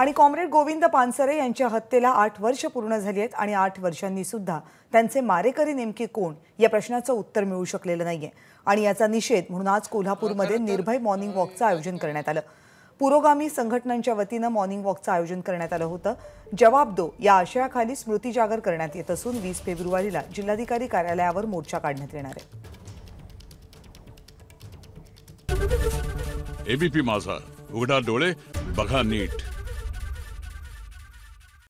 आणि कॉम्रेड गोविंद पानसरे यांच्या हत्येला 8 वर्ष पूर्ण झाली आहेत आणि 8 वर्षांनी सुद्धा त्यांचे मारेकरी नेमके कोण या प्रश्नाचं उत्तर मिळू शकलेलं नाहीये आणि याचा निषेध म्हणून आज कोल्हापूरमध्ये निर्भय मॉर्निंग वॉकचं आयोजन करण्यात आलं। पुरोगामी संघटनांच्या वतीने मॉर्निंग वॉकचं आयोजन करण्यात आलं होतं। जवाब दो या आशयाखाली स्मृती जागर करण्यात येत असून 20 फेब्रुवारीला जिल्हाधिकारी कार्यालयावर मोर्चा काढण्यात येणार आहे। एबीपी माझा उघडा डोळे बघा नीट।